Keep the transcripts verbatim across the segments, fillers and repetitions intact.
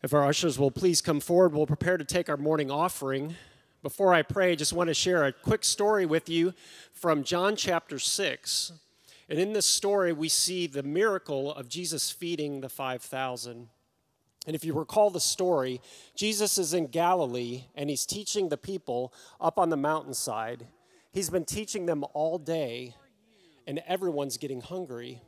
If our ushers will please come forward, we'll prepare to take our morning offering. Before I pray, I just want to share a quick story with you from John chapter six. And in this story, we see the miracle of Jesus feeding the five thousand. And if you recall the story, Jesus is in Galilee, and he's teaching the people up on the mountainside. He's been teaching them all day, and everyone's getting hungry.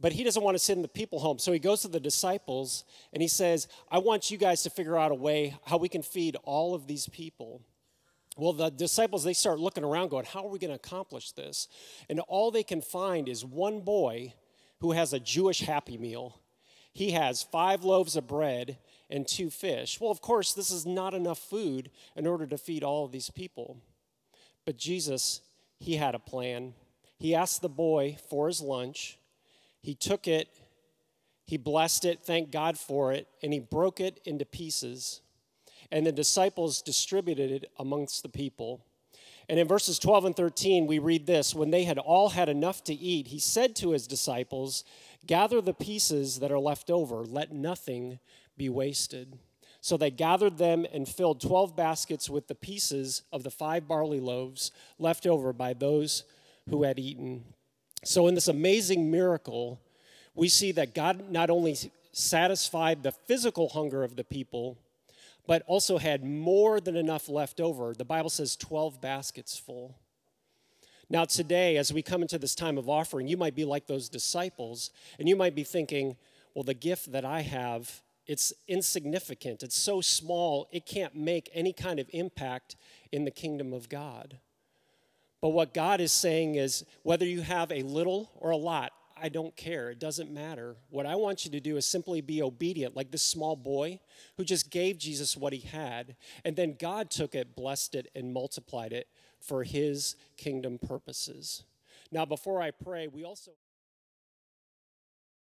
But he doesn't want to send the people home. So he goes to the disciples and he says, I want you guys to figure out a way how we can feed all of these people. Well, the disciples, they start looking around going, how are we going to accomplish this? And all they can find is one boy who has a Jewish happy meal. He has five loaves of bread and two fish. Well, of course, this is not enough food in order to feed all of these people. But Jesus, he had a plan. He asked the boy for his lunch. He took it, he blessed it, thanked God for it, and he broke it into pieces. And the disciples distributed it amongst the people. And in verses twelve and thirteen, we read this. When they had all had enough to eat, he said to his disciples, gather the pieces that are left over, let nothing be wasted. So they gathered them and filled twelve baskets with the pieces of the five barley loaves left over by those who had eaten. So in this amazing miracle, we see that God not only satisfied the physical hunger of the people, but also had more than enough left over. The Bible says twelve baskets full. Now today, as we come into this time of offering, you might be like those disciples, and you might be thinking, well, the gift that I have, it's insignificant. It's so small, it can't make any kind of impact in the kingdom of God. But what God is saying is, whether you have a little or a lot, I don't care. It doesn't matter. What I want you to do is simply be obedient, like this small boy who just gave Jesus what he had, and then God took it, blessed it, and multiplied it for his kingdom purposes. Now, before I pray, we also...